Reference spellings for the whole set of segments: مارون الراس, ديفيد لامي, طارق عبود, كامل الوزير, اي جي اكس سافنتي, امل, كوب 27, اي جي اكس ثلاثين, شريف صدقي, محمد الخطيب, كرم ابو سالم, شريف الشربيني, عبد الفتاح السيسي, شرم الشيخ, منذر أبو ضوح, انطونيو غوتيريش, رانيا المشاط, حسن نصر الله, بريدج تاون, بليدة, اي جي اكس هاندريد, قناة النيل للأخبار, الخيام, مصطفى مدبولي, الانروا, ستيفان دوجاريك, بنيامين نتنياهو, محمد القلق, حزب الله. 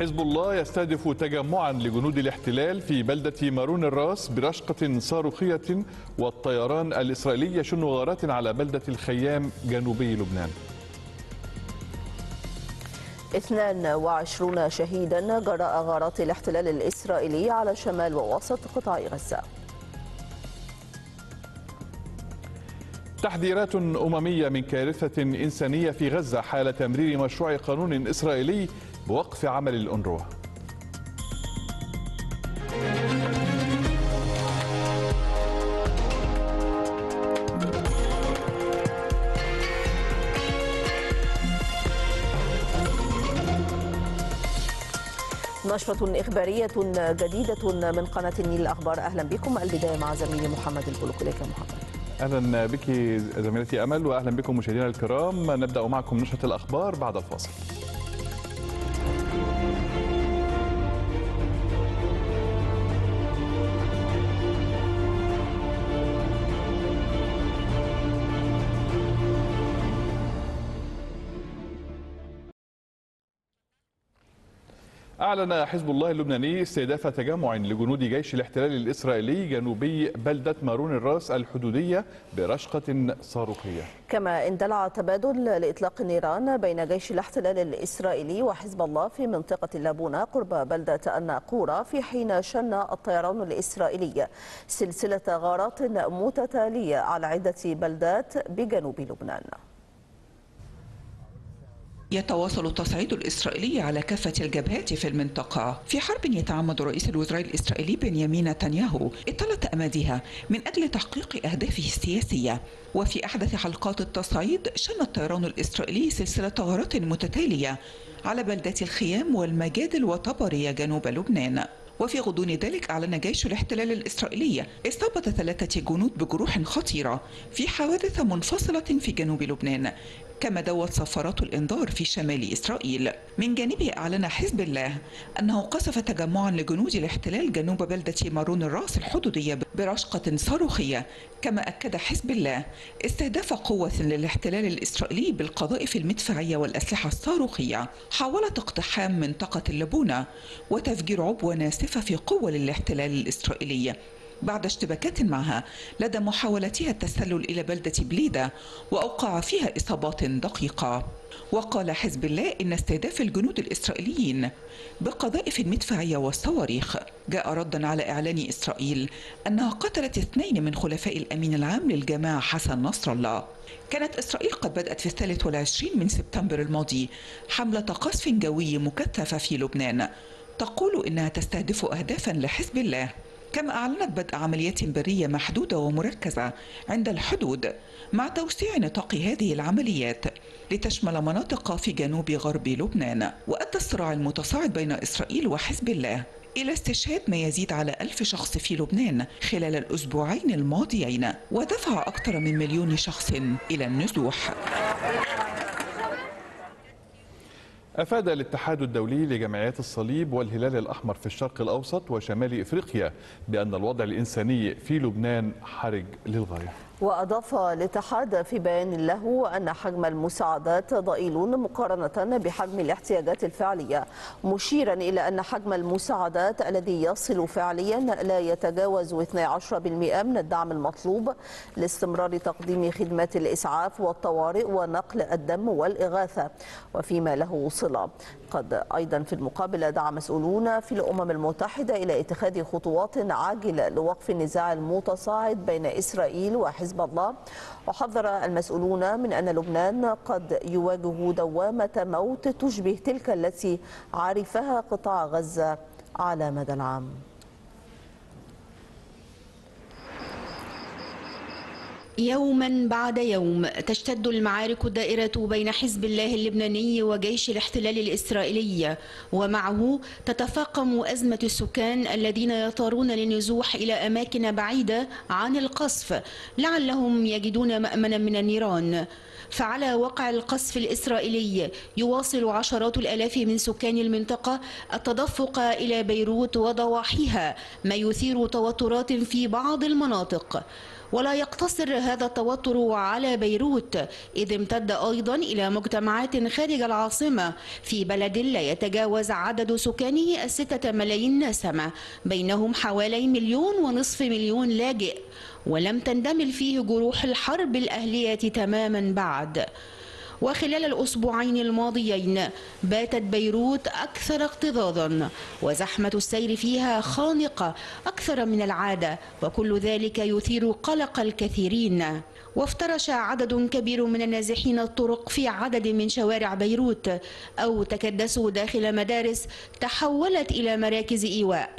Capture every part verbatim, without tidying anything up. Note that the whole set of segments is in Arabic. حزب الله يستهدف تجمعا لجنود الاحتلال في بلدة مارون الراس برشقة صاروخية، والطيران الإسرائيلي يشن غارات على بلدة الخيام جنوبي لبنان. اثنان وعشرون شهيدا جراء غارات الاحتلال الإسرائيلي على شمال ووسط قطاع غزة. تحذيرات أممية من كارثة إنسانية في غزة حال تمرير مشروع قانون إسرائيلي بوقف عمل الانروا. نشرة إخبارية جديدة من قناة النيل الاخبار، اهلا بكم. البداية مع زميلي محمد القلق، اليك محمد. اهلا بك زميلتي امل، واهلا بكم مشاهدينا الكرام. نبدا معكم نشرة الاخبار بعد الفاصل. أعلن حزب الله اللبناني استهداف تجمع لجنود جيش الاحتلال الإسرائيلي جنوبي بلدة مارون الراس الحدودية برشقة صاروخية. كما اندلع تبادل لإطلاق النيران بين جيش الاحتلال الإسرائيلي وحزب الله في منطقة اللبونة قرب بلدة الناقورة، في حين شن الطيران الإسرائيلي سلسلة غارات متتالية على عدة بلدات بجنوب لبنان. يتواصل التصعيد الإسرائيلي على كافة الجبهات في المنطقة في حرب يتعمد رئيس الوزراء الإسرائيلي بنيامين نتنياهو إطالة أمدها من أجل تحقيق أهدافه السياسية. وفي أحدث حلقات التصعيد شن الطيران الإسرائيلي سلسلة غارات متتالية على بلدات الخيام والمجادل وطبرية جنوب لبنان. وفي غضون ذلك أعلن جيش الاحتلال الإسرائيلي إصابة ثلاثة جنود بجروح خطيرة في حوادث منفصلة في جنوب لبنان، كما دوت صفارات الإنذار في شمال إسرائيل. من جانبه أعلن حزب الله أنه قصف تجمعا لجنود الاحتلال جنوب بلدة مارون الراس الحدودية برشقة صاروخية، كما أكد حزب الله استهداف قوة للاحتلال الإسرائيلي بالقذائف المدفعية والأسلحة الصاروخية حاولت اقتحام منطقة اللبونة وتفجير عبوة ناسفة في قوة للاحتلال الإسرائيلي بعد اشتباكات معها لدى محاولتها التسلل إلى بلدة بليدة وأوقع فيها إصابات دقيقة. وقال حزب الله إن استهداف الجنود الإسرائيليين بالقذائف المدفعية والصواريخ جاء ردا على إعلان إسرائيل أنها قتلت اثنين من خلفاء الأمين العام للجماعة حسن نصر الله. كانت إسرائيل قد بدأت في الثالث والعشرين من سبتمبر الماضي حملة قصف جوي مكثفة في لبنان تقول إنها تستهدف أهدافا لحزب الله، كما أعلنت بدء عمليات برية محدودة ومركزة عند الحدود مع توسيع نطاق هذه العمليات لتشمل مناطق في جنوب غرب لبنان. وأدى الصراع المتصاعد بين إسرائيل وحزب الله إلى استشهاد ما يزيد على ألف شخص في لبنان خلال الأسبوعين الماضيين، ودفع أكثر من مليون شخص إلى النزوح. أفاد الاتحاد الدولي لجمعيات الصليب والهلال الأحمر في الشرق الأوسط وشمال إفريقيا بأن الوضع الإنساني في لبنان حرج للغاية. وأضاف الاتحاد في بيان له أن حجم المساعدات ضئيل مقارنة بحجم الاحتياجات الفعلية، مشيرا إلى أن حجم المساعدات الذي يصل فعليا لا يتجاوز اثنا عشر بالمئة من الدعم المطلوب لاستمرار تقديم خدمات الإسعاف والطوارئ ونقل الدم والإغاثة وفيما له صلة. قد أيضا في المقابل دعا مسؤولون في الأمم المتحدة إلى اتخاذ خطوات عاجلة لوقف النزاع المتصاعد بين إسرائيل وحزب حزب الله، وحذر المسؤولون من أن لبنان قد يواجه دوامة موت تشبه تلك التي عرفها قطاع غزة على مدى العام. يوما بعد يوم تشتد المعارك الدائرة بين حزب الله اللبناني وجيش الاحتلال الإسرائيلي، ومعه تتفاقم أزمة السكان الذين يطارون للنزوح إلى أماكن بعيدة عن القصف لعلهم يجدون مأمنا من النيران. فعلى وقع القصف الإسرائيلي يواصل عشرات الآلاف من سكان المنطقة التدفق إلى بيروت وضواحيها، ما يثير توترات في بعض المناطق. ولا يقتصر هذا التوتر على بيروت، إذ امتد أيضا إلى مجتمعات خارج العاصمة في بلد لا يتجاوز عدد سكانه الستة ملايين نسمة، بينهم حوالي مليون ونصف مليون لاجئ، ولم تندمل فيه جروح الحرب الأهلية تماما بعد. وخلال الأسبوعين الماضيين باتت بيروت أكثر اكتظاظا، وزحمة السير فيها خانقة أكثر من العادة، وكل ذلك يثير قلق الكثيرين. وافترش عدد كبير من النازحين الطرق في عدد من شوارع بيروت، أو تكدسوا داخل مدارس تحولت إلى مراكز إيواء.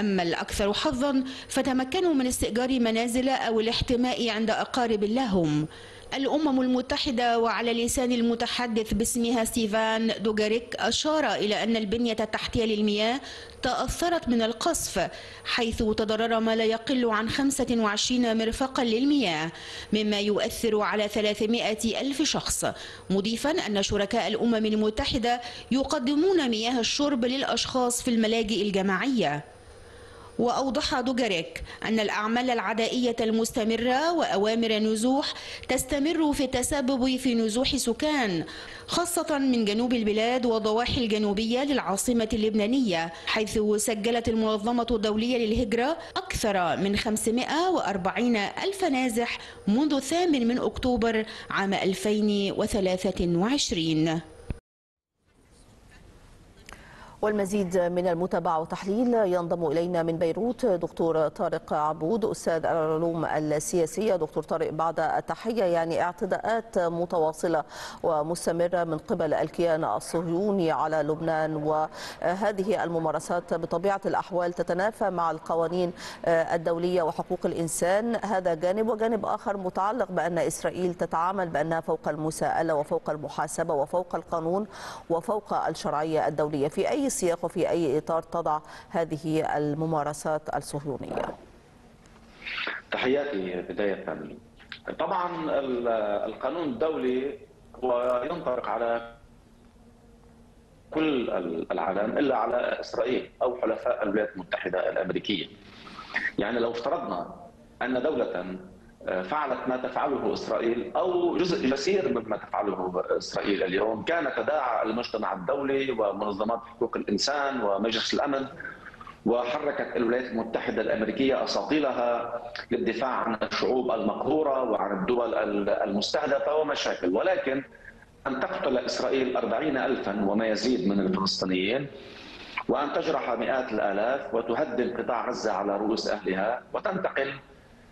أما الأكثر حظا فتمكنوا من استئجار منازل أو الاحتماء عند أقارب لهم. الأمم المتحدة وعلى لسان المتحدث باسمها ستيفان دوجاريك أشار إلى أن البنية التحتية للمياه تأثرت من القصف، حيث تضرر ما لا يقل عن خمسة وعشرين مرفقا للمياه، مما يؤثر على ثلاثمائة ألف شخص، مضيفا أن شركاء الأمم المتحدة يقدمون مياه الشرب للأشخاص في الملاجئ الجماعية. وأوضح دوجاريك أن الأعمال العدائية المستمرة وأوامر النزوح تستمر في التسبب في نزوح سكان، خاصة من جنوب البلاد والضواحي الجنوبية للعاصمة اللبنانية، حيث سجلت المنظمة الدولية للهجرة أكثر من خمسمائة وأربعين ألف نازح منذ الثامن من أكتوبر عام ألفين وثلاثة وعشرين. والمزيد من المتابعة وتحليل ينضم إلينا من بيروت دكتور طارق عبود أستاذ العلوم السياسية. دكتور طارق، بعد التحية، يعني اعتداءات متواصلة ومستمرة من قبل الكيان الصهيوني على لبنان، وهذه الممارسات بطبيعة الأحوال تتنافى مع القوانين الدولية وحقوق الإنسان، هذا جانب، وجانب آخر متعلق بأن إسرائيل تتعامل بأنها فوق المساءلة وفوق المحاسبة وفوق القانون وفوق الشرعية الدولية. في أي سياق وفي أي إطار تضع هذه الممارسات الصهيونية؟ تحياتي بداية. طبعا القانون الدولي ينطبق على كل العالم إلا على إسرائيل أو حلفاء الولايات المتحدة الأمريكية. يعني لو افترضنا أن دولة فعلت ما تفعله إسرائيل أو جزء يسير مما تفعله إسرائيل اليوم، كان تداعى المجتمع الدولي ومنظمات حقوق الإنسان ومجلس الأمن، وحركت الولايات المتحدة الأمريكية أساطيلها للدفاع عن الشعوب المقهورة وعن الدول المستهدفة ومشاكل. ولكن أن تقتل إسرائيل أربعين ألفا وما يزيد من الفلسطينيين، وأن تجرح مئات الآلاف، وتهدم قطاع غزة على رؤوس أهلها، وتنتقل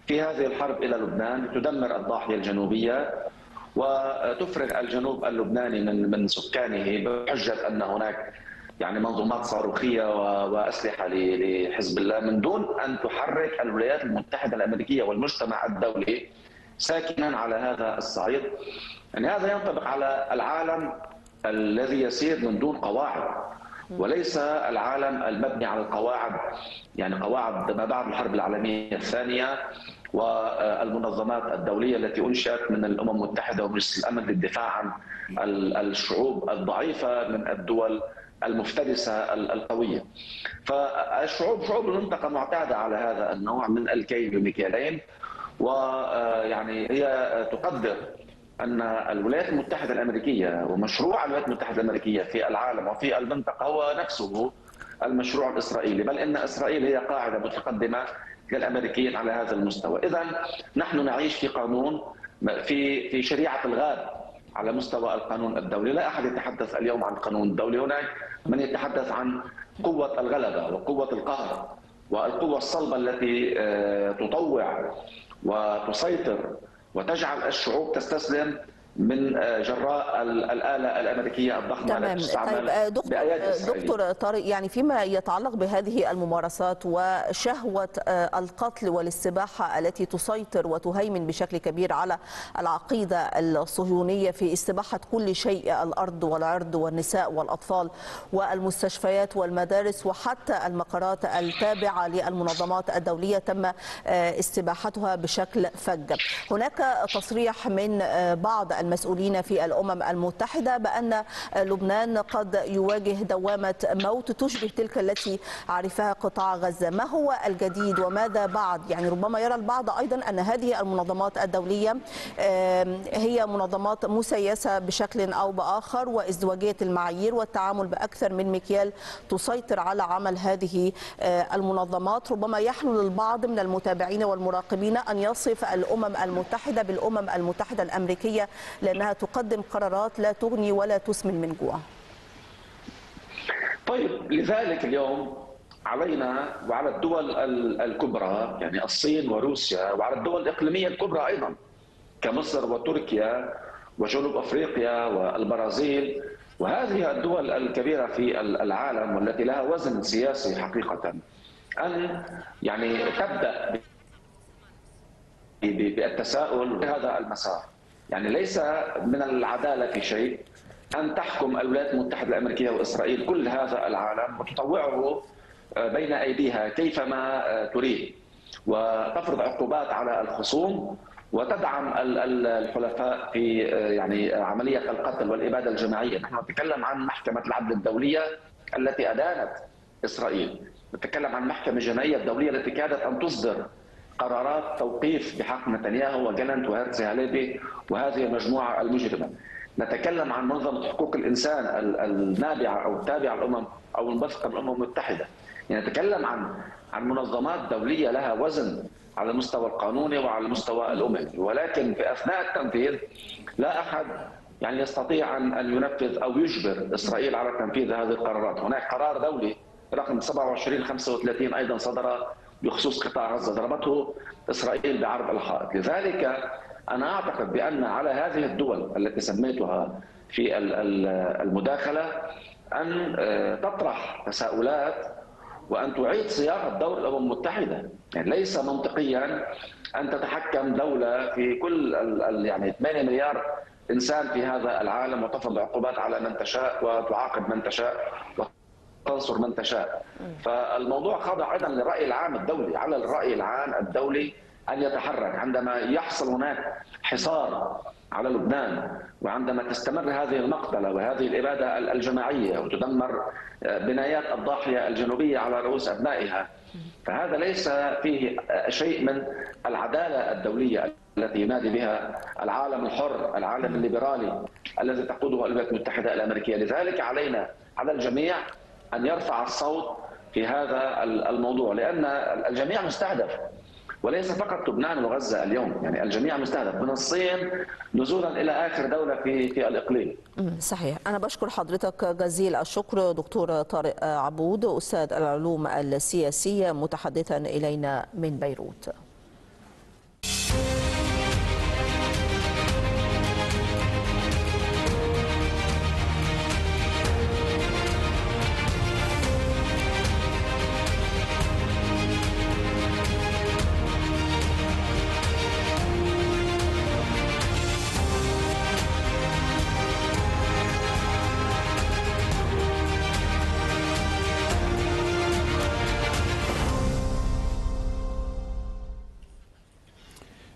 في هذه الحرب إلى لبنان، تدمر الضاحية الجنوبية وتفرغ الجنوب اللبناني من من سكانه، بحجة أن هناك يعني منظومات صاروخية وأسلحة لحزب الله، من دون أن تحرك الولايات المتحدة الأمريكية والمجتمع الدولي ساكنا على هذا الصعيد. يعني هذا ينطبق على العالم الذي يسير من دون قواعد، وليس العالم المبني على القواعد، يعني قواعد ما بعد الحرب العالمية الثانية والمنظمات الدولية التي أنشأت من الأمم المتحدة ومجلس الأمن للدفاع عن الشعوب الضعيفة من الدول المفترسة القوية. فالشعوب شعوب المنطقة معتادة على هذا النوع من الكيل بمكيالين، ويعني هي تقدر أن الولايات المتحدة الأمريكية ومشروع الولايات المتحدة الأمريكية في العالم وفي المنطقة هو نفسه المشروع الإسرائيلي، بل إن إسرائيل هي قاعدة متقدمة للأمريكيين على هذا المستوى. إذن نحن نعيش في قانون، في في شريعة الغاب على مستوى القانون الدولي. لا أحد يتحدث اليوم عن القانون الدولي، هناك من يتحدث عن قوة الغلبة وقوة القهر والقوة الصلبة التي تطوع وتسيطر وتجعل الشعوب تستسلم من جراء الآلة الأمريكية الضخمة. تمام. طيب دكتور, دكتور طارق، يعني فيما يتعلق بهذه الممارسات وشهوة القتل والاستباحة التي تسيطر وتهيمن بشكل كبير على العقيدة الصهيونية في استباحة كل شيء، الأرض والعرض والنساء والأطفال والمستشفيات والمدارس وحتى المقرات التابعة للمنظمات الدولية تم استباحتها بشكل فج. هناك تصريح من بعض المسؤولين في الأمم المتحدة بأن لبنان قد يواجه دوامة موت تشبه تلك التي عرفها قطاع غزة. ما هو الجديد وماذا بعد؟ يعني ربما يرى البعض أيضا أن هذه المنظمات الدولية هي منظمات مسيسة بشكل أو بآخر، وازدواجية المعايير والتعامل بأكثر من مكيال تسيطر على عمل هذه المنظمات. ربما يحلو للبعض من المتابعين والمراقبين أن يصف الأمم المتحدة بالأمم المتحدة الأمريكية لأنها تقدم قرارات لا تغني ولا تسمن من جوع. طيب، لذلك اليوم علينا وعلى الدول الكبرى، يعني الصين وروسيا، وعلى الدول الإقليمية الكبرى أيضا كمصر وتركيا وجنوب أفريقيا والبرازيل وهذه الدول الكبيرة في العالم والتي لها وزن سياسي حقيقة، أن يعني تبدأ بالتساؤل هذا المسار. يعني ليس من العدالة في شيء أن تحكم الولايات المتحدة الأمريكية وإسرائيل كل هذا العالم وتطوعه بين أيديها كيفما تريد، وتفرض عقوبات على الخصوم وتدعم الحلفاء في يعني عملية القتل والإبادة الجماعية. نحن نتكلم عن محكمة العدل الدولية التي أدانت إسرائيل، نتكلم عن محكمة جنائية الدولية التي كادت أن تصدر قرارات توقيف بحق نتنياهو وجالنت وهيرتزي هاليبي وهذه المجموعة المجرمة. نتكلم عن منظمة حقوق الإنسان النابعة أو التابعة الأمم أو المنبثقة من الأمم المتحدة. يعني نتكلم عن عن منظمات دولية لها وزن على المستوى القانوني وعلى المستوى الأممي، ولكن في أثناء التنفيذ لا أحد يعني يستطيع أن ينفذ أو يجبر إسرائيل على تنفيذ هذه القرارات. هناك قرار دولي رقم سبعة وعشرين خمسة وثلاثين أيضا صدر بخصوص قطاع غزة، ضربته إسرائيل بعرض الحائط. لذلك أنا أعتقد بأن على هذه الدول التي سميتها في المداخلة أن تطرح تساؤلات وأن تعيد صياغة دور الأمم المتحدة. يعني ليس منطقيا أن تتحكم دولة في كل يعني ثمانية مليار إنسان في هذا العالم وتفرض عقوبات على من تشاء وتعاقب من تشاء تنصر من تشاء. فالموضوع خاضع ايضا للراي العام الدولي، على الراي العام الدولي ان يتحرك عندما يحصل هناك حصار على لبنان، وعندما تستمر هذه المقتله وهذه الاباده الجماعيه وتدمر بنايات الضاحيه الجنوبيه على رؤوس ابنائها. فهذا ليس فيه شيء من العداله الدوليه التي ينادي بها العالم الحر، العالم الليبرالي الذي تقوده الولايات المتحده الامريكيه. لذلك علينا على الجميع أن يرفع الصوت في هذا الموضوع، لأن الجميع مستهدف، وليس فقط لبنان وغزة اليوم، يعني الجميع مستهدف من الصين نزولا إلى آخر دولة في في الإقليم. صحيح. أنا بشكر حضرتك جزيل الشكر دكتور طارق عبود، أستاذ العلوم السياسية، متحدثا إلينا من بيروت.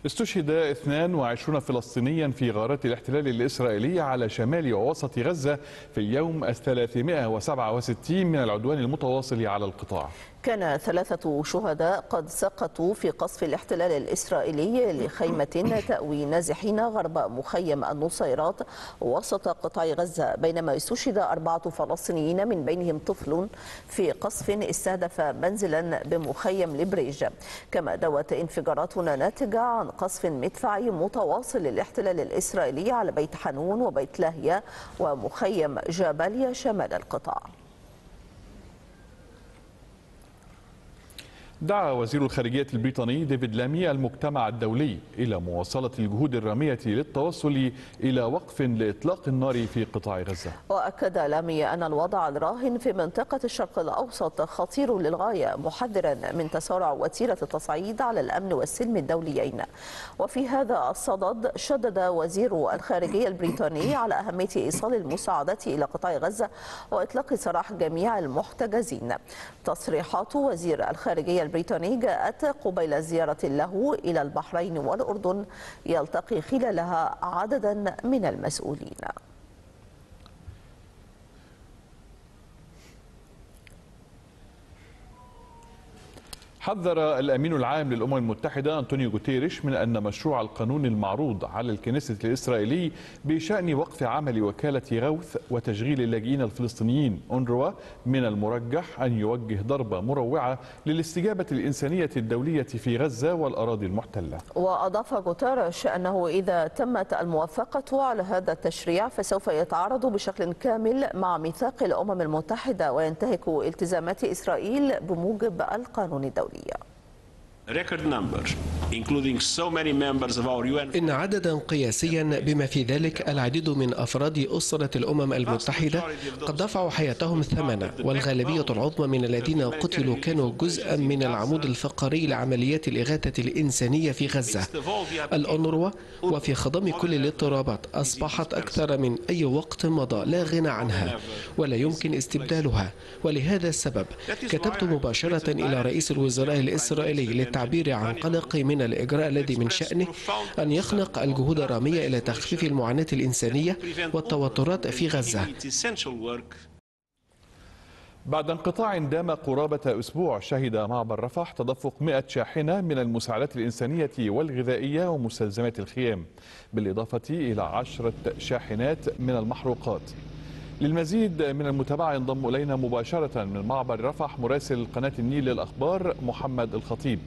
استشهد اثنان وعشرون فلسطينيا في غارات الاحتلال الإسرائيلي على شمال ووسط غزة في اليوم الثلاثمائة وسبعة وستين من العدوان المتواصل على القطاع. كان ثلاثة شهداء قد سقطوا في قصف الاحتلال الإسرائيلي لخيمة تأوي نازحين غرب مخيم النصيرات وسط قطاع غزة، بينما استشهد أربعة فلسطينيين من بينهم طفل في قصف استهدف منزلا بمخيم لبريج. كما دوت انفجارات ناتجة عن قصف مدفعي متواصل للاحتلال الإسرائيلي على بيت حنون وبيت لاهيا ومخيم جباليا شمال القطاع. دعا وزير الخارجية البريطاني ديفيد لامي المجتمع الدولي إلى مواصلة الجهود الرامية للتوصل إلى وقف لإطلاق النار في قطاع غزة. وأكد لامي أن الوضع الراهن في منطقة الشرق الأوسط خطير للغاية، محذرا من تسارع وتيرة التصعيد على الأمن والسلم الدوليين. وفي هذا الصدد شدد وزير الخارجية البريطاني على أهمية إيصال المساعدات إلى قطاع غزة وإطلاق سراح جميع المحتجزين. تصريحات وزير الخارجية البريطاني جاءت قبيل زيارة له إلى البحرين والأردن يلتقي خلالها عددا من المسؤولين. حذر الأمين العام للأمم المتحدة انطونيو غوتيريش من أن مشروع القانون المعروض على الكنيسة الإسرائيلي بشأن وقف عمل وكالة غوث وتشغيل اللاجئين الفلسطينيين انروا من المرجح أن يوجه ضربة مروعة للاستجابة الإنسانية الدولية في غزة والأراضي المحتلة. وأضاف غوتيريش أنه إذا تمت الموافقة على هذا التشريع فسوف يتعارض بشكل كامل مع ميثاق الأمم المتحدة وينتهك التزامات إسرائيل بموجب القانون الدولي. إن عددا قياسيا بما في ذلك العديد من أفراد أسرة الأمم المتحدة قد دفعوا حياتهم ثمنا، والغالبية العظمى من الذين قتلوا كانوا جزءا من العمود الفقري لعمليات الإغاثة الإنسانية في غزة. الأنروا وفي خضم كل الاضطرابات أصبحت أكثر من أي وقت مضى لا غنى عنها ولا يمكن استبدالها، ولهذا السبب كتبت مباشرة إلى رئيس الوزراء الإسرائيلي للتعبير عن قلقي من الإجراء الذي من شأنه أن يخنق الجهود الرامية إلى تخفيف المعاناة الإنسانية والتوترات في غزة. بعد انقطاع دام قرابة أسبوع شهد معبر رفح تدفق مئة شاحنة من المساعدات الإنسانية والغذائية ومستلزمات الخيام، بالإضافة إلى عشرة شاحنات من المحروقات. للمزيد من المتابعة ينضم إلينا مباشرة من معبر رفح مراسل قناة النيل الاخبار محمد الخطيب.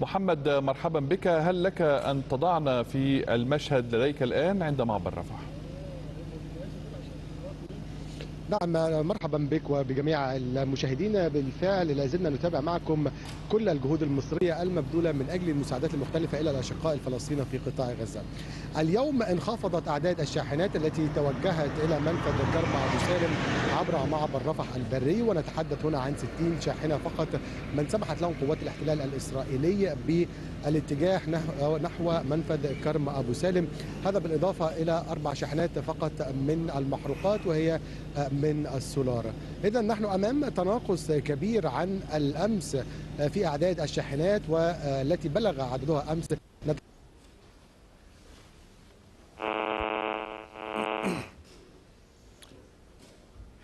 محمد مرحبا بك، هل لك أن تضعنا في المشهد لديك الآن عند معبر رفح؟ نعم، مرحبا بك وبجميع المشاهدين. بالفعل لازلنا نتابع معكم كل الجهود المصرية المبذولة من أجل المساعدات المختلفة إلى الأشقاء الفلسطينيين في قطاع غزة. اليوم انخفضت أعداد الشاحنات التي توجهت إلى منفذ كرم ابو سالم عبر معبر رفح البري، ونتحدث هنا عن ستين شاحنة فقط من سمحت لهم قوات الاحتلال الإسرائيلي بالاتجاه نحو منفذ كرم ابو سالم، هذا بالإضافة إلى أربع شاحنات فقط من المحروقات وهي من السولار. إذا نحن أمام تناقص كبير عن الأمس في أعداد الشاحنات والتي بلغ عددها أمس.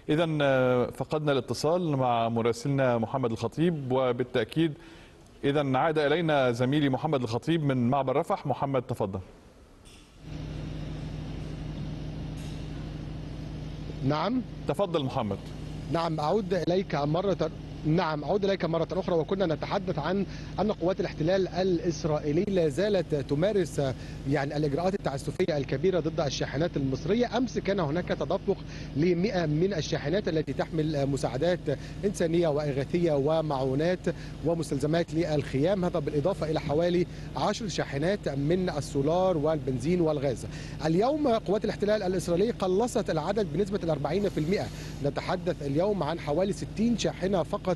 إذا فقدنا الاتصال مع مراسلنا محمد الخطيب، وبالتأكيد إذا عاد إلينا زميلي محمد الخطيب من معبر رفح. محمد تفضل. نعم تفضل محمد. نعم أعود إليك مرة نعم أعود إليك مرة أخرى، وكنا نتحدث عن أن قوات الاحتلال الإسرائيلي لا زالت تمارس يعني الإجراءات التعسفية الكبيرة ضد الشاحنات المصرية. أمس كان هناك تدفق لمئة من الشاحنات التي تحمل مساعدات إنسانية وإغاثية ومعونات ومستلزمات للخيام، هذا بالإضافة إلى حوالي عشر شاحنات من السولار والبنزين والغاز. اليوم قوات الاحتلال الإسرائيلي قلصت العدد بنسبة أربعين بالمئة، نتحدث اليوم عن حوالي ستين شاحنة فقط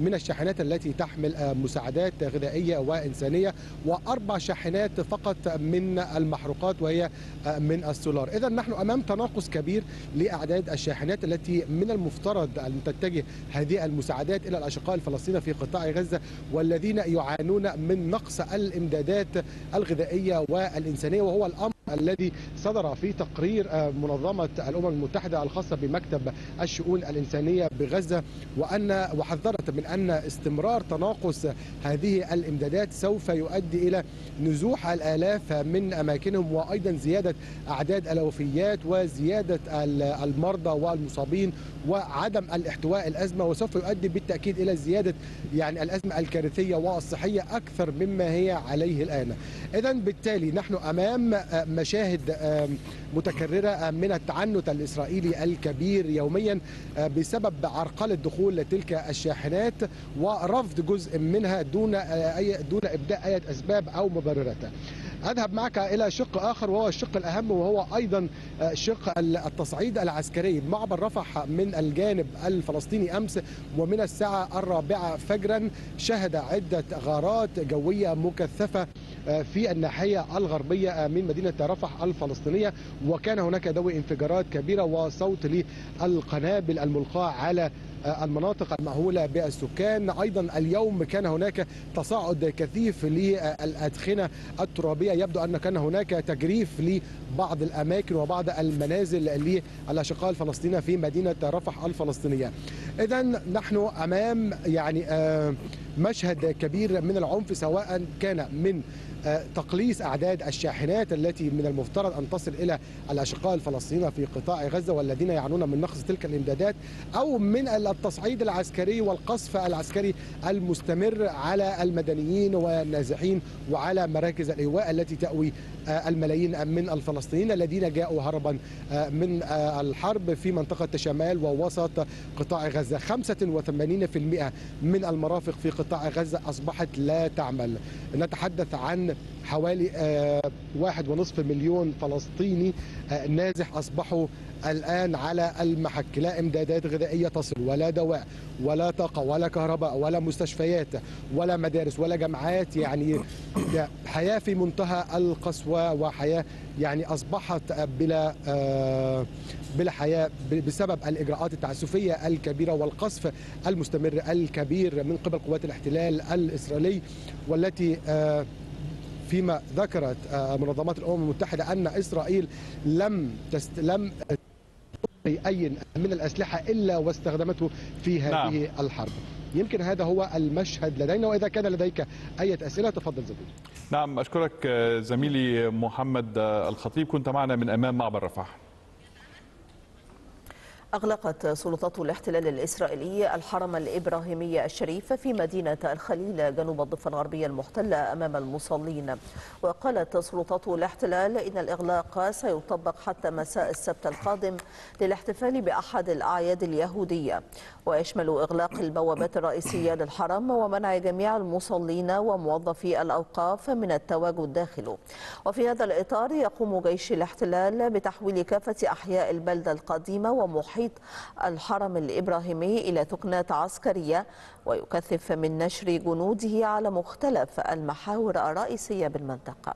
من الشاحنات التي تحمل مساعدات غذائية وإنسانية، وأربع شاحنات فقط من المحروقات وهي من السولار. إذا نحن أمام تناقص كبير لأعداد الشاحنات التي من المفترض أن تتجه هذه المساعدات إلى الأشقاء الفلسطينيين في قطاع غزة والذين يعانون من نقص الإمدادات الغذائية والإنسانية، وهو الأمر الذي صدر في تقرير منظمة الأمم المتحدة الخاصة بمكتب الشؤون الإنسانية بغزة، وأن وحذرت من أن استمرار تناقص هذه الإمدادات سوف يؤدي إلى نزوح الآلاف من أماكنهم، وأيضا زيادة أعداد الوفيات وزيادة المرضى والمصابين وعدم الاحتواء الأزمة، وسوف يؤدي بالتأكيد إلى زيادة يعني الأزمة الكارثية والصحية أكثر مما هي عليه الآن. إذا بالتالي نحن أمام مشاهد متكررة من التعنت الإسرائيلي الكبير يوميا بسبب عرقلة دخول تلك الشاحنات ورفض جزء منها دون أي دون إبداء أي أسباب أو مبررات. أذهب معك إلى شق آخر وهو الشق الأهم، وهو أيضا شق التصعيد العسكري. معبر رفح من الجانب الفلسطيني أمس ومن الساعة الرابعة فجرا شهد عدة غارات جوية مكثفة في الناحية الغربية من مدينة رفح الفلسطينية، وكان هناك دوي انفجارات كبيرة وصوت للقنابل الملقاة على المناطق المأهولة بالسكان. أيضا اليوم كان هناك تصاعد كثيف للأدخنة الترابية، يبدو أن كان هناك تجريف لبعض الأماكن وبعض المنازل للأشقاء الفلسطينيين في مدينة رفح الفلسطينية. إذن نحن أمام يعني مشهد كبير من العنف، سواء كان من تقليص أعداد الشاحنات التي من المفترض أن تصل إلى الأشقاء الفلسطينيين في قطاع غزة والذين يعانون من نقص تلك الإمدادات، أو من التصعيد العسكري والقصف العسكري المستمر على المدنيين والنازحين وعلى مراكز الإيواء التي تأوي الملايين من الفلسطينيين الذين جاءوا هربا من الحرب في منطقة شمال ووسط قطاع غزة. خمسة وثمانين بالمئة من المرافق في قطاع غزة أصبحت لا تعمل. نتحدث عن حوالي واحد ونصف مليون فلسطيني نازح أصبحوا الآن على المحك، لا إمدادات غذائية تصل ولا دواء ولا طاقة ولا كهرباء ولا مستشفيات ولا مدارس ولا جامعات، يعني حياة في منتهى القسوة وحياة يعني أصبحت بلا بلا حياة بسبب الإجراءات التعسفية الكبيرة والقصف المستمر الكبير من قبل قوات الاحتلال الإسرائيلي، والتي فيما ذكرت منظمات الأمم المتحدة أن إسرائيل لم تست... لم أي من الأسلحة إلا واستخدمته في هذه نعم. الحرب. يمكن هذا هو المشهد لدينا، وإذا كان لديك أي أسئلة تفضل زميلي. نعم، أشكرك زميلي محمد الخطيب، كنت معنا من أمام معبر رفح. أغلقت سلطات الاحتلال الإسرائيلي الحرم الإبراهيمي الشريف في مدينة الخليل جنوب الضفة الغربية المحتلة أمام المصلين. وقالت سلطات الاحتلال إن الإغلاق سيطبق حتى مساء السبت القادم للاحتفال بأحد الأعياد اليهودية، ويشمل إغلاق البوابات الرئيسية للحرم ومنع جميع المصلين وموظفي الأوقاف من التواجد داخله. وفي هذا الإطار يقوم جيش الاحتلال بتحويل كافة أحياء البلدة القديمة ومحيطها الحرم الإبراهيمي إلى ثكنات عسكرية، ويكثف من نشر جنوده على مختلف المحاور الرئيسية بالمنطقة.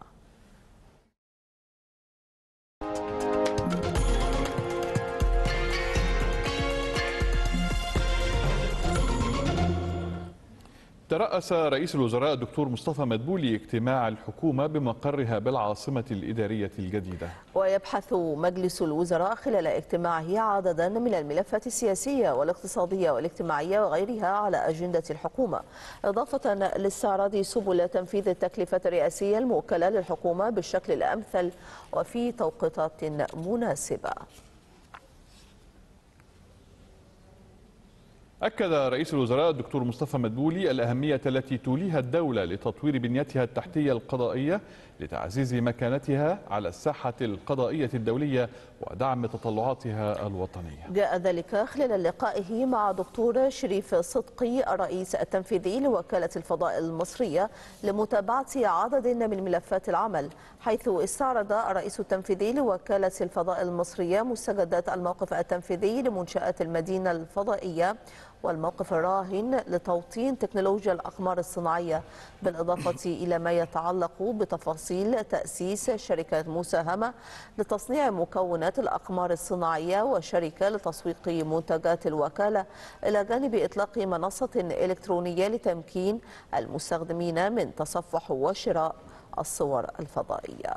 ترأس رئيس الوزراء الدكتور مصطفى مدبولي اجتماع الحكومة بمقرها بالعاصمة الإدارية الجديدة. ويبحث مجلس الوزراء خلال اجتماعه عددا من الملفات السياسية والاقتصادية والاجتماعية وغيرها على أجندة الحكومة، إضافة لاستعراض سبل تنفيذ التكليفات الرئاسية الموكلة للحكومة بالشكل الأمثل وفي توقيتات مناسبة. أكد رئيس الوزراء الدكتور مصطفى مدبولي الأهمية التي توليها الدولة لتطوير بنيتها التحتية القضائية لتعزيز مكانتها على الساحة القضائية الدولية ودعم تطلعاتها الوطنية. جاء ذلك خلال لقائه مع دكتور شريف صدقي الرئيس التنفيذي لوكالة الفضاء المصرية لمتابعة عدد من ملفات العمل، حيث استعرض الرئيس التنفيذي لوكالة الفضاء المصرية مستجدات الموقف التنفيذي لمنشآت المدينة الفضائية والموقف الراهن لتوطين تكنولوجيا الأقمار الصناعية، بالإضافة إلى ما يتعلق بتفاصيل تأسيس شركة مساهمة لتصنيع مكونات الأقمار الصناعية وشركة لتسويق منتجات الوكالة، إلى جانب إطلاق منصة إلكترونية لتمكين المستخدمين من تصفح وشراء الصور الفضائية.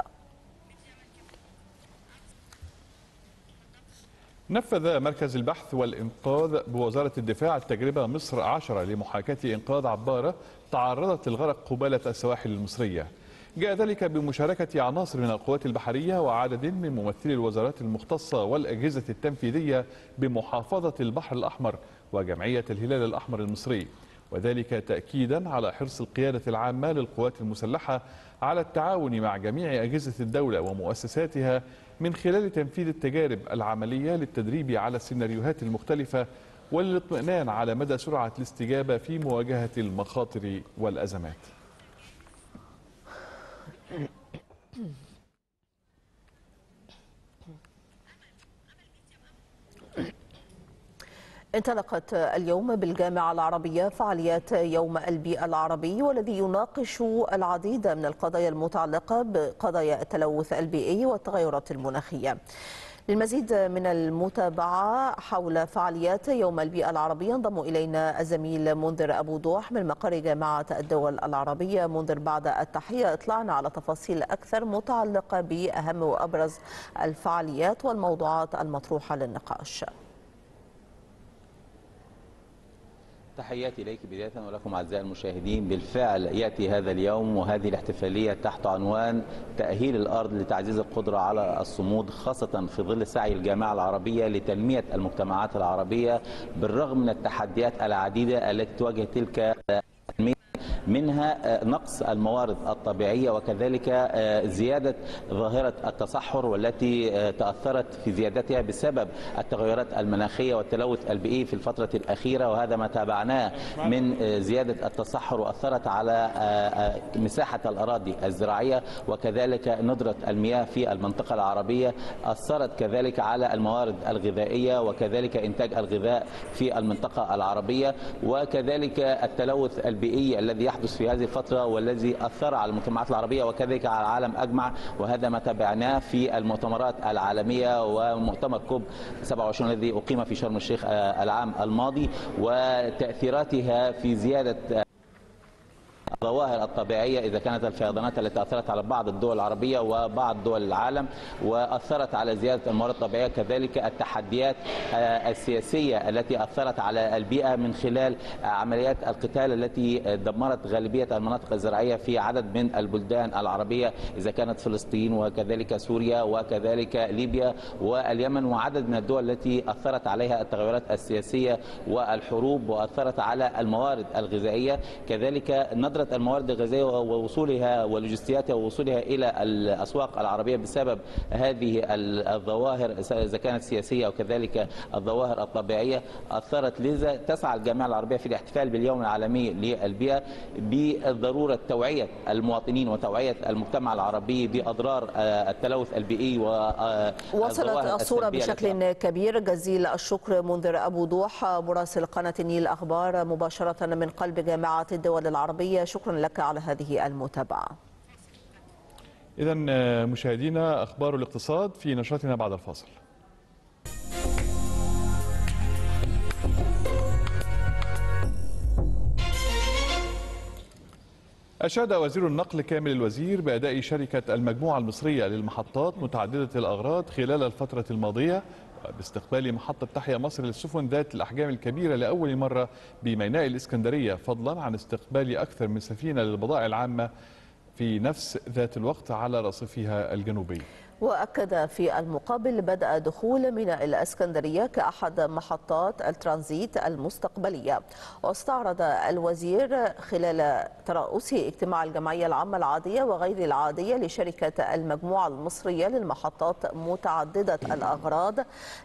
نفذ مركز البحث والإنقاذ بوزارة الدفاع التجربة مصر عشرة لمحاكاة إنقاذ عبارة تعرضت للغرق قبالة السواحل المصرية. جاء ذلك بمشاركة عناصر من القوات البحرية وعدد من ممثلي الوزارات المختصة والأجهزة التنفيذية بمحافظة البحر الأحمر وجمعية الهلال الأحمر المصري، وذلك تأكيدا على حرص القيادة العامة للقوات المسلحة على التعاون مع جميع أجهزة الدولة ومؤسساتها من خلال تنفيذ التجارب العملية للتدريب على السيناريوهات المختلفة وللاطمئنان على مدى سرعة الاستجابة في مواجهة المخاطر والأزمات. انطلقت اليوم بالجامعة العربية فعاليات يوم البيئة العربي، والذي يناقش العديد من القضايا المتعلقة بقضايا التلوث البيئي والتغيرات المناخية. للمزيد من المتابعة حول فعاليات يوم البيئة العربية ينضم إلينا الزميل منذر أبو ضوح من مقر جامعة الدول العربية. منذر، بعد التحية اطلعنا على تفاصيل أكثر متعلقة بأهم وأبرز الفعاليات والموضوعات المطروحة للنقاش. تحياتي إليك بداية ولكم أعزائي المشاهدين. بالفعل يأتي هذا اليوم وهذه الاحتفالية تحت عنوان تأهيل الأرض لتعزيز القدرة على الصمود، خاصة في ظل سعي الجامعة العربية لتنمية المجتمعات العربية بالرغم من التحديات العديدة التي تواجه تلك التنمية، منها نقص الموارد الطبيعية وكذلك زيادة ظاهرة التصحر والتي تأثرت في زيادتها بسبب التغيرات المناخية والتلوث البيئي في الفترة الأخيرة، وهذا ما تابعناه من زيادة التصحر وأثرت على مساحة الأراضي الزراعية، وكذلك ندرة المياه في المنطقة العربية أثرت كذلك على الموارد الغذائية وكذلك إنتاج الغذاء في المنطقة العربية، وكذلك التلوث البيئي الذي يحدث في هذه الفترة والذي أثر على المجتمعات العربية وكذلك على العالم أجمع، وهذا ما تابعناه في المؤتمرات العالمية ومؤتمر كوب سبعة وعشرين الذي أقيم في شرم الشيخ العام الماضي وتأثيراتها في زيادة الظواهر الطبيعية إذا كانت الفيضانات التي أثرت على بعض الدول العربية وبعض دول العالم وأثرت على زيادة الموارد الطبيعية، كذلك التحديات السياسية التي أثرت على البيئة من خلال عمليات القتال التي دمرت غالبية المناطق الزراعية في عدد من البلدان العربية إذا كانت فلسطين وكذلك سوريا وكذلك ليبيا واليمن وعدد من الدول التي أثرت عليها التغيرات السياسية والحروب وأثرت على الموارد الغذائية، كذلك ندرة الموارد الغذائية ووصولها ولوجستياتها ووصولها إلى الأسواق العربية بسبب هذه الظواهر إذا كانت سياسية وكذلك الظواهر الطبيعية أثرت. لذا تسعى الجامعة العربية في الاحتفال باليوم العالمي للبيئة بضرورة توعية المواطنين وتوعية المجتمع العربي بأضرار التلوث البيئي والظواهر السلبية. وصلت الصورة بشكل كبير. جزيل الشكر منذر أبو ضوح مراسل قناة النيل الاخبار مباشرة من قلب جامعة الدول العربية، شكرا لك على هذه المتابعة. إذا مشاهدينا أخبار الاقتصاد في نشرتنا بعد الفاصل. أشاد وزير النقل كامل الوزير بأداء شركة المجموعة المصرية للمحطات متعددة الأغراض خلال الفترة الماضية باستقبال محطة تحيا مصر للسفن ذات الأحجام الكبيرة لأول مرة بميناء الإسكندرية، فضلا عن استقبال أكثر من سفينة للبضائع العامة في نفس ذات الوقت على رصيفها الجنوبي. وأكد في المقابل بدء دخول ميناء الإسكندرية كأحد محطات الترانزيت المستقبلية. واستعرض الوزير خلال ترأسه اجتماع الجمعية العامة العادية وغير العادية لشركة المجموعة المصرية للمحطات متعددة الأغراض،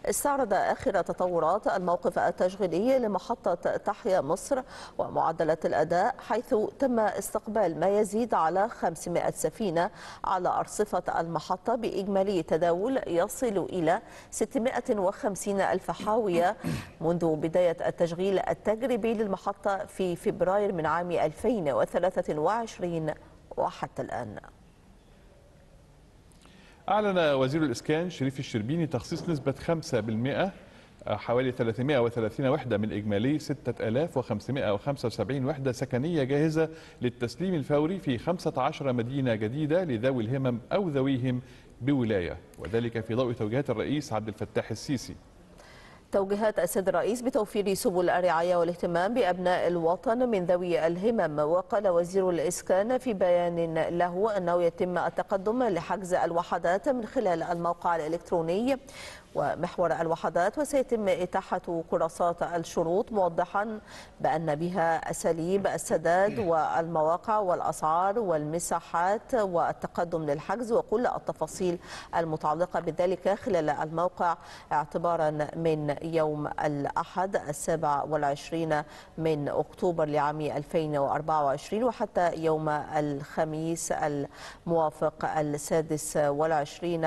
استعرض آخر تطورات الموقف التشغيلي لمحطة تحيا مصر ومعدلة الأداء، حيث تم استقبال ما يزيد على خمسمائة سفينة على أرصفة المحطة بإجراء إجمالي تداول يصل إلى ستمائة وخمسين ألف حاوية منذ بداية التشغيل التجريبي للمحطة في فبراير من عام ألفين وثلاثة وعشرين وحتى الآن. أعلن وزير الإسكان شريف الشربيني تخصيص نسبة خمسة بالمئة حوالي ثلاثمائة وثلاثين وحدة من إجمالي ستة آلاف وخمسمائة وخمسة وسبعين وحدة سكنية جاهزة للتسليم الفوري في خمسة عشر مدينة جديدة لذوي الهمم أو ذويهم بولاية، وذلك في ضوء توجيهات الرئيس عبد الفتاح السيسي. توجيهات السيد الرئيس بتوفير سبل الرعاية والاهتمام بأبناء الوطن من ذوي الهمم. وقال وزير الإسكان في بيان له أنه يتم التقدم لحجز الوحدات من خلال الموقع الإلكتروني ومحور الوحدات، وسيتم إتاحة كراسات الشروط، موضحا بأن بها أساليب السداد والمواقع والأسعار والمساحات والتقدم للحجز وكل التفاصيل المتعلقة بذلك خلال الموقع اعتبارا من يوم الأحد السابع والعشرين من أكتوبر لعام ألفين وأربعة وعشرين وحتى يوم الخميس الموافق السادس والعشرين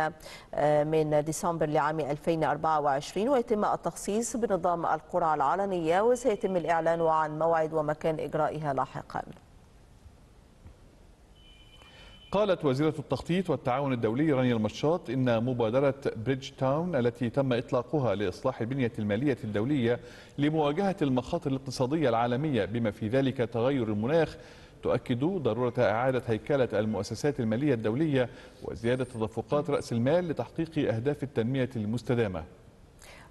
من ديسمبر لعام ألفين وأربعة وعشرين. ويتم التخصيص بنظام القرعة العلنية، وسيتم الإعلان عن موعد ومكان إجرائها لاحقا. قالت وزيرة التخطيط والتعاون الدولي رانيا المشاط إن مبادرة بريدج تاون التي تم إطلاقها لإصلاح البنية المالية الدولية لمواجهة المخاطر الاقتصادية العالمية بما في ذلك تغير المناخ تؤكد ضرورة إعادة هيكلة المؤسسات المالية الدولية وزيادة تدفقات رأس المال لتحقيق أهداف التنمية المستدامة.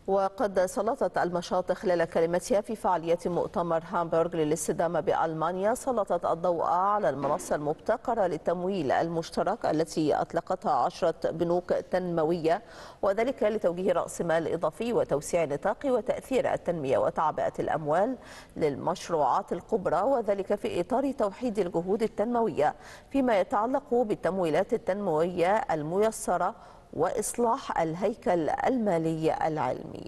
وقد سلطت المشاط خلال كلمتها في فعالية مؤتمر هامبورغ للاستدامة بألمانيا سلطت الضوء على المنصة المبتكرة للتمويل المشترك التي أطلقتها عشرة بنوك تنموية وذلك لتوجيه رأس مال إضافي وتوسيع نطاق وتأثير التنمية وتعبئة الأموال للمشروعات الكبرى وذلك في إطار توحيد الجهود التنموية فيما يتعلق بالتمويلات التنموية الميسرة وإصلاح الهيكل المالي العلمي.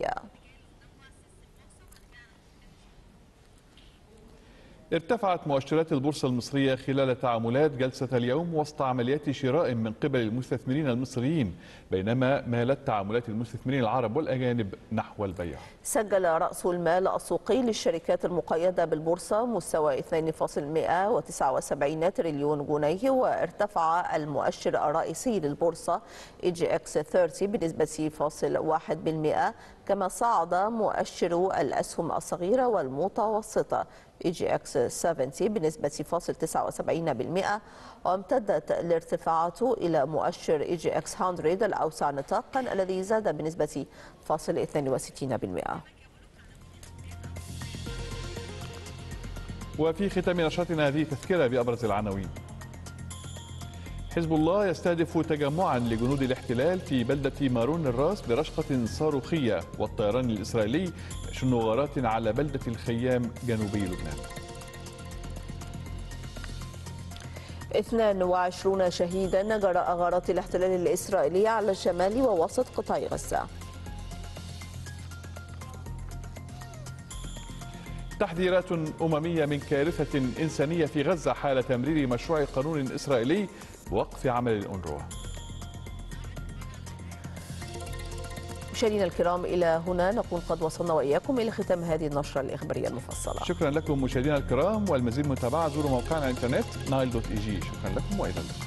ارتفعت مؤشرات البورصة المصرية خلال تعاملات جلسة اليوم وسط عمليات شراء من قبل المستثمرين المصريين بينما مالت تعاملات المستثمرين العرب والأجانب نحو البيع. سجل رأس المال السوقي للشركات المقيدة بالبورصة مستوى اثنين فاصل مئة وتسعة وسبعين تريليون جنيه وارتفع المؤشر الرئيسي للبورصة اي جي اكس ثلاثين بنسبة صفر فاصل واحد بالمئة كما صعد مؤشر الأسهم الصغيرة والمتوسطة اي جي اكس سافنتي بنسبة صفر فاصل تسعة وسبعين بالمئة وامتدت الارتفاعات إلى مؤشر اي جي اكس هاندريد الأوسع نطاقا الذي زاد بنسبة صفر فاصل اثنين وستين بالمئة. وفي ختام نشرتنا هذه تذكرة بأبرز العناوين. حزب الله يستهدف تجمعا لجنود الاحتلال في بلدة مارون الراس برشقة صاروخية والطيران الإسرائيلي يشن غارات على بلدة الخيام جنوبي لبنان. اثنان وعشرون شهيدا جراء غارات الاحتلال الإسرائيلي على شمال ووسط قطاع غزة. تحذيرات أممية من كارثة إنسانية في غزة حال تمرير مشروع قانون إسرائيلي وقف عمل الانروا. مشاهدينا الكرام إلى هنا نكون قد وصلنا وإياكم إلى ختام هذه النشرة الإخبارية المفصلة. شكرا لكم مشاهدينا الكرام والمزيد من المتابعة زوروا موقعنا على الإنترنت نايل دوت اي جي. شكرا لكم وإلى اللقاء.